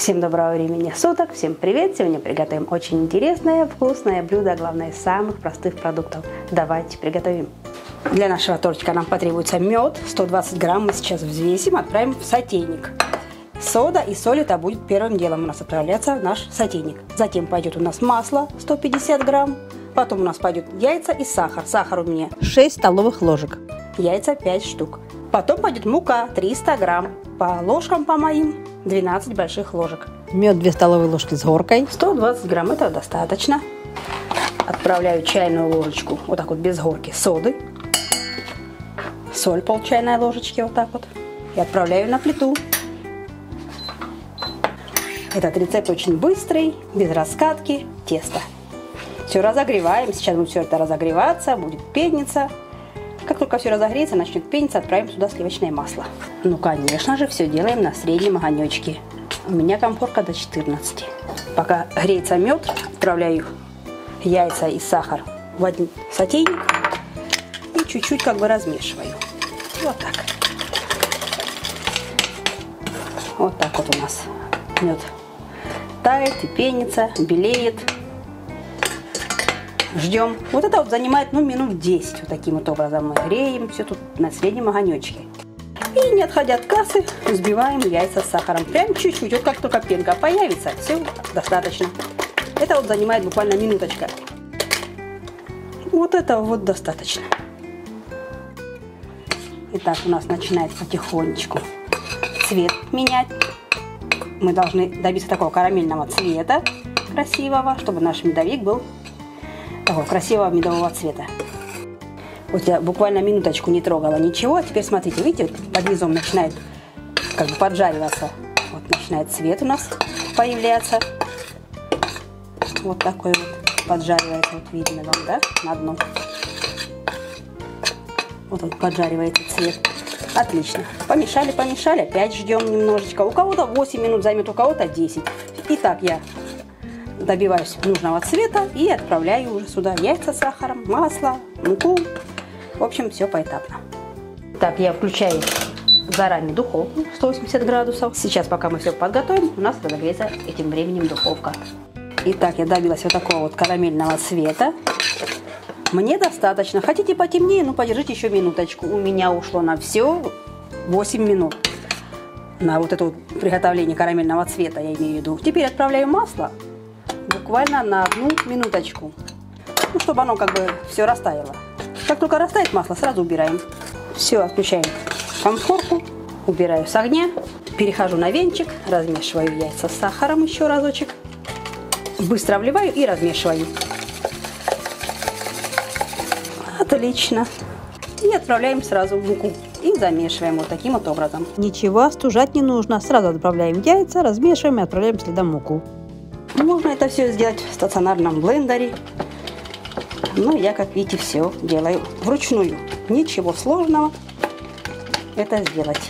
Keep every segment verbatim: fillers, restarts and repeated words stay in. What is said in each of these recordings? Всем доброго времени суток, всем привет! Сегодня приготовим очень интересное, вкусное блюдо, главное, из самых простых продуктов. Давайте приготовим. Для нашего тортика нам потребуется мед, сто двадцать грамм, мы сейчас взвесим, отправим в сотейник. Сода и соль — это будет первым делом у нас отправляться в наш сотейник. Затем пойдет у нас масло сто пятьдесят грамм, потом у нас пойдет яйца и сахар. Сахар у меня шесть столовых ложек, яйца пять штук. Потом пойдет мука триста грамм, по ложкам по моим двенадцать больших ложек. Мед две столовые ложки с горкой. сто двадцать грамм, этого достаточно. Отправляю чайную ложечку, вот так вот без горки, соды. Соль пол чайной ложечки, вот так вот. И отправляю на плиту. Этот рецепт очень быстрый, без раскатки теста. Все разогреваем, сейчас будет все это разогреваться, будет пениться. Как только все разогреется, начнет пениться, отправим сюда сливочное масло. Ну, конечно же, все делаем на среднем огонечке. У меня комфорка до четырнадцати. Пока греется мед, отправляю яйца и сахар в один сотейник и чуть-чуть как бы размешиваю. Вот так. Вот так вот у нас мед тает и пенится, белеет. Ждем. Вот это вот занимает, ну, минут десять. Вот таким вот образом мы греем. Все тут на среднем огонечке. И не отходя от кассы, взбиваем яйца с сахаром. Прям чуть-чуть. Вот как только пенка появится, все достаточно. Это вот занимает буквально минуточка. Вот этого вот достаточно. Итак, у нас начинает потихонечку цвет менять. Мы должны добиться такого карамельного цвета красивого, чтобы наш медовик был такого красивого медового цвета. Вот я буквально минуточку не трогала ничего. А теперь смотрите, видите, вот под низом начинает как бы поджариваться. Вот начинает цвет у нас появляться. Вот такой вот поджаривается, вот видно вам, да, на дно. Вот он поджаривается цвет. Отлично. Помешали, помешали, опять ждем немножечко. У кого-то восемь минут займет, у кого-то десять. Итак, я добиваюсь нужного цвета и отправляю уже сюда яйца с сахаром, масло, муку. В общем, все поэтапно. Так, я включаю заранее духовку сто восемьдесят градусов. Сейчас, пока мы все подготовим, у нас разогреется этим временем духовка. Итак, я добилась вот такого вот карамельного цвета. Мне достаточно. Хотите потемнее, ну подержите еще минуточку. У меня ушло на все восемь минут. На вот это вот приготовление карамельного цвета, я имею в виду. Теперь отправляю масло буквально на одну минуточку. Ну, чтобы оно как бы все растаяло. Как только растает масло, сразу убираем. Все, отключаем конфорку. Убираю с огня. Перехожу на венчик. Размешиваю яйца с сахаром еще разочек. Быстро вливаю и размешиваю. Отлично. И отправляем сразу в муку. И замешиваем вот таким вот образом. Ничего остужать не нужно. Сразу отправляем яйца, размешиваем и отправляем следом муку. Можно это все сделать в стационарном блендере. Но я, как видите, все делаю вручную. Ничего сложного это сделать.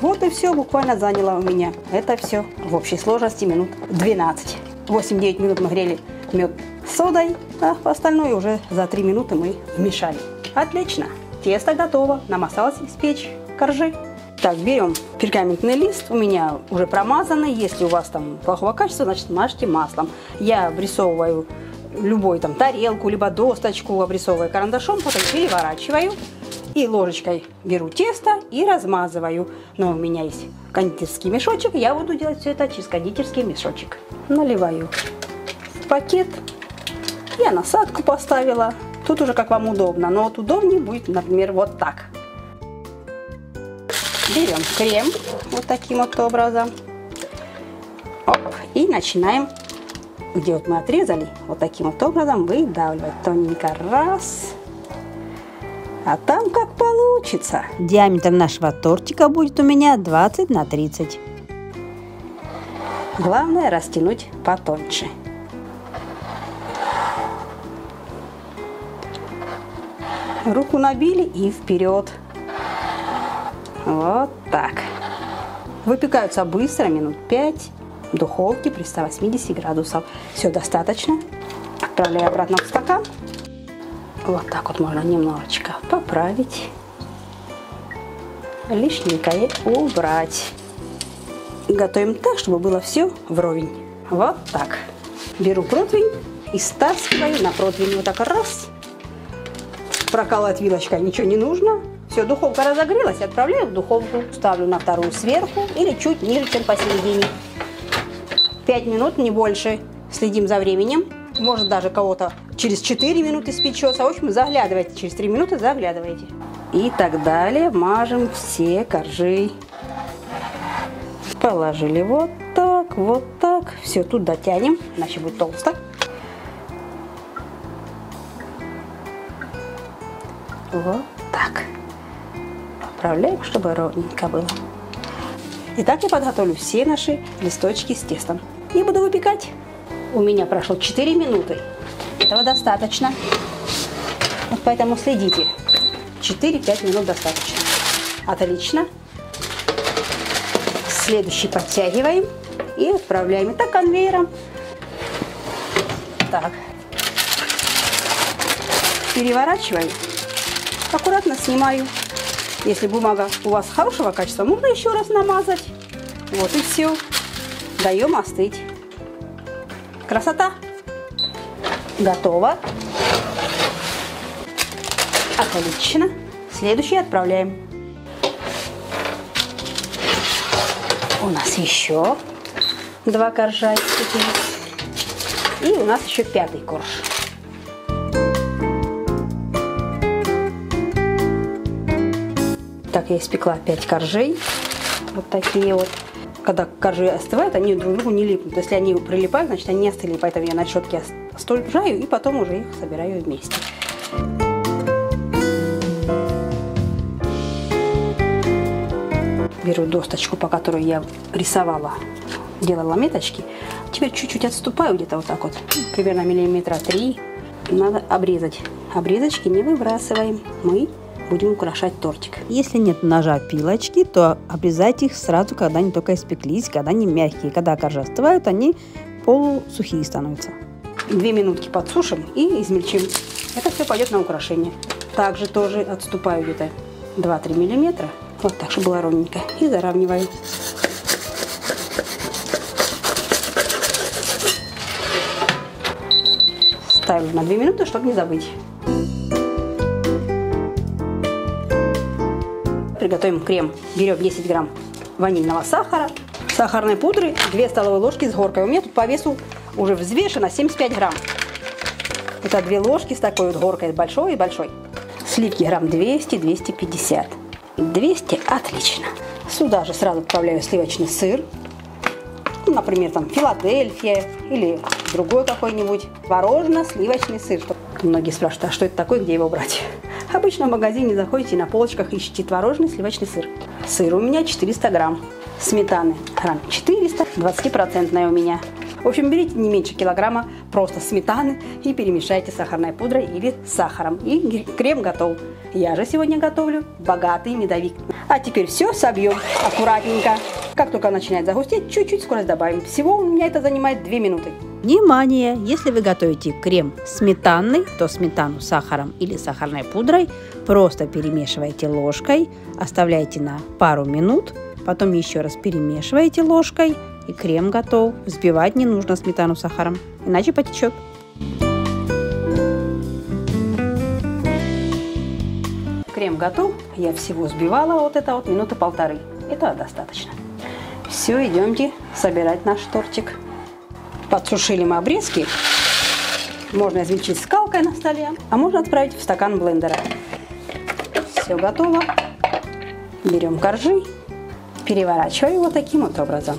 Вот и все, буквально заняло у меня. Это все в общей сложности минут двенадцать. восемь-девять минут мы грели мед с содой, а остальное уже за три минуты мы вмешали. Отлично, тесто готово. Нам осталось испечь коржи. Так, берем пергаментный лист, у меня уже промазанный, если у вас там плохого качества, значит мажьте маслом. Я обрисовываю любой там тарелку, либо досточку, обрисовываю карандашом, потом переворачиваю и ложечкой беру тесто и размазываю. Но у меня есть кондитерский мешочек, я буду делать все это через кондитерский мешочек. Наливаю в пакет, я насадку поставила, тут уже как вам удобно, но вот удобнее будет, например, вот так. Берем крем вот таким вот образом. Оп, и начинаем, где вот мы отрезали, вот таким вот образом выдавливать тоненько. Раз. А там как получится. Диаметр нашего тортика будет у меня двадцать на тридцать. Главное растянуть потоньше. Руку набили и вперед. Вот так. Выпекаются быстро, минут пять, в духовке при ста восьмидесяти градусах. Все достаточно. Отправляю обратно в стакан. Вот так вот можно немножечко поправить. Лишненькое убрать. готовим так, чтобы было все вровень. Вот так. Беру противень и стаскиваю на противень. Вот так раз. Проколоть вилочкой ничего не нужно. Все, духовка разогрелась, отправляю в духовку. Ставлю на вторую сверху или чуть ниже, чем посередине. пять минут, не больше. Следим за временем. Может, даже кого-то через четыре минуты спечется. В общем, заглядывайте. Через три минуты заглядывайте. И так далее. Мажем все коржи. Положили вот так, вот так. Все, тут дотянем, иначе будет толсто. Вот так. Поправляем, чтобы ровненько было. Итак, я подготовлю все наши листочки с тестом. И буду выпекать. У меня прошло четыре минуты. Этого достаточно. Вот поэтому следите. четыре-пять минут достаточно. Отлично. Следующий подтягиваем и отправляем. И так конвейером. Так. Переворачиваем. Аккуратно снимаю. Если бумага у вас хорошего качества, можно еще раз намазать. Вот и все. Даем остыть. Красота. Готово. Отлично. Следующий отправляем. У нас еще два коржа. И у нас еще пятый корж. Так, я испекла пять коржей. Вот такие вот. Когда коржи остывают, они друг к другу не липнут. Если они прилипают, значит они не остыли. Поэтому я на решетке остужаю и потом уже их собираю вместе. Беру досточку, по которой я рисовала, делала меточки. Теперь чуть-чуть отступаю, где-то вот так вот, примерно миллиметра три. Надо обрезать. Обрезочки не выбрасываем. Мы будем украшать тортик. Если нет ножа пилочки, то обрезайте их сразу, когда они только испеклись, когда они мягкие. Когда коржи остывают, они полусухие становятся. Две минутки подсушим и измельчим. Это все пойдет на украшение. Также тоже отступаю где-то два-три миллиметра. Вот так, чтобы было ровненько. И заравниваю. Ставлю на две минуты, чтобы не забыть. Приготовим крем. Берем десять грамм ванильного сахара, сахарной пудры, две столовые ложки с горкой. У меня тут по весу уже взвешено семьдесят пять грамм. Это две ложки с такой вот горкой, большой и большой. Сливки грамм двести-двести пятьдесят. двести, отлично. Сюда же сразу добавляю сливочный сыр, ну, например, там Филадельфия или другой какой-нибудь творожно-сливочный сыр. Многие спрашивают, а что это такое, где его брать? Обычно в магазине заходите, на полочках ищите творожный сливочный сыр. Сыр у меня четыреста грамм, сметаны грамм четыреста, двадцатипроцентная у меня. В общем, берите не меньше килограмма просто сметаны и перемешайте с сахарной пудрой или с сахаром. И крем готов. Я же сегодня готовлю богатый медовик. А теперь все собьем аккуратненько. Как только начинает загустеть, чуть-чуть скорость добавим. Всего у меня это занимает две минуты. Внимание! Если вы готовите крем сметанный, то сметану с сахаром или сахарной пудрой просто перемешивайте ложкой, оставляйте на пару минут, потом еще раз перемешивайте ложкой. И крем готов. Взбивать не нужно сметану с сахаром, иначе потечет. Крем готов. Я всего сбивала вот это вот минуты полторы. Этого достаточно. Все, идемте собирать наш тортик. Подсушили мы обрезки. Можно измельчить скалкой на столе, а можно отправить в стакан блендера. Все готово. Берем коржи, переворачиваем вот таким вот образом.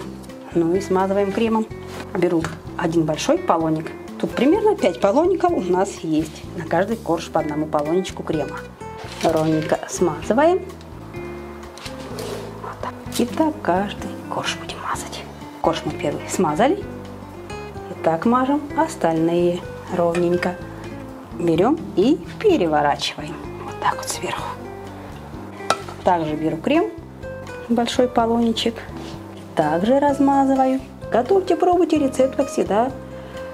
Ну и смазываем кремом. Беру один большой полоник. Тут примерно пять полоников у нас есть. На каждый корж по одному полонечку крема. Ровненько смазываем. Вот так. И так каждый корж будем мазать. Корж мы первый смазали. И так мажем остальные ровненько. Берем и переворачиваем. Вот так вот сверху. Также беру крем. Большой полоничек. Также размазываю. Готовьте, пробуйте. Рецепт, как всегда,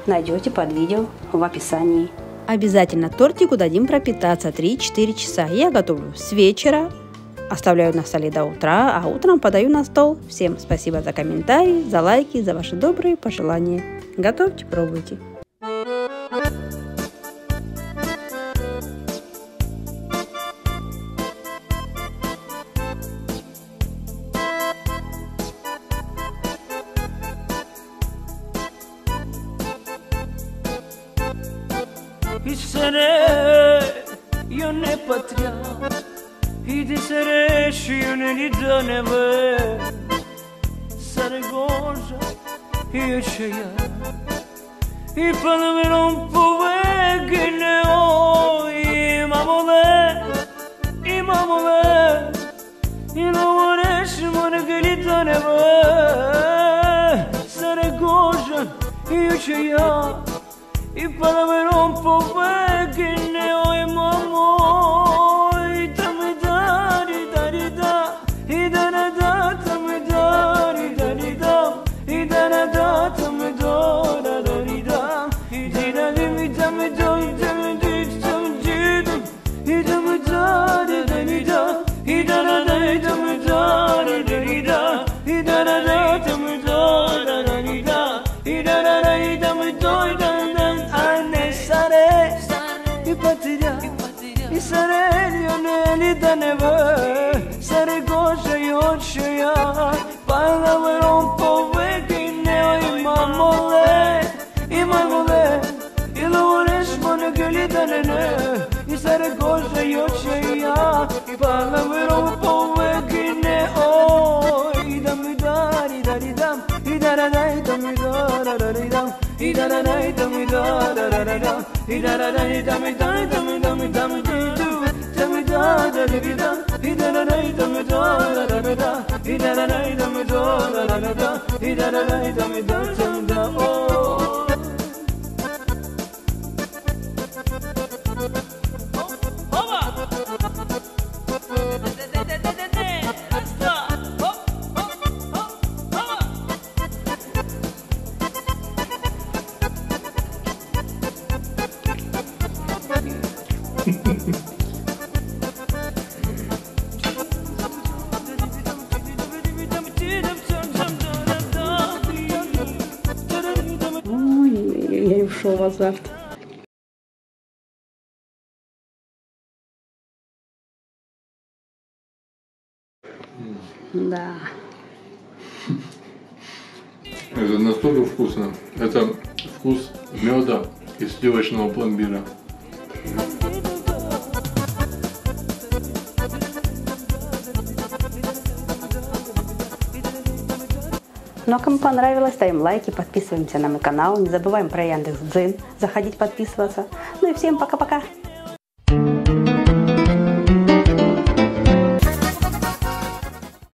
найдете под видео в описании. Обязательно тортику дадим пропитаться три-четыре часа. Я готовлю с вечера Оставляю на столе до утра, а утром подаю на стол. Всем спасибо за комментарии, за лайки, за ваши добрые пожелания. Готовьте, пробуйте. Hiç sene yöne patria, hiç sene yöneli döneme, sarı gorja yaşaya, ipanıveron pove güne o imamole, imamole, inovreşmon geli döneme, sarı gorja yaşaya. И палавером повегине, ой, мамо, и там и да, и да, и да, и да, и да, там и да, и да, и да, и да, и да, там и да, и да, и да, и да, и да, и да, и да, и да, и сарелью не летанева, саре кожа и отшея, палавером повекине, и мамоле, и мамоле, и лореш монеке летанене, и саре кожа и отшея, и палавером повекине, ой, дам и дар, и дар и дам, и дарадай дам и дарадай дам. И да да да и да ми да да да да да и да да да и да ми да и да ми да ми да ми да ми да да да да и да да да и да ми да да да да да и да да да и да ми да да да да да и да да да и да ми да да да о. Я ушел в азарт. Да. Это настолько вкусно. Это вкус меда и сливочного пломбира. Ну а кому понравилось, ставим лайки, подписываемся на мой канал, не забываем про Яндекс.Дзен, заходить подписываться. Ну и всем пока-пока!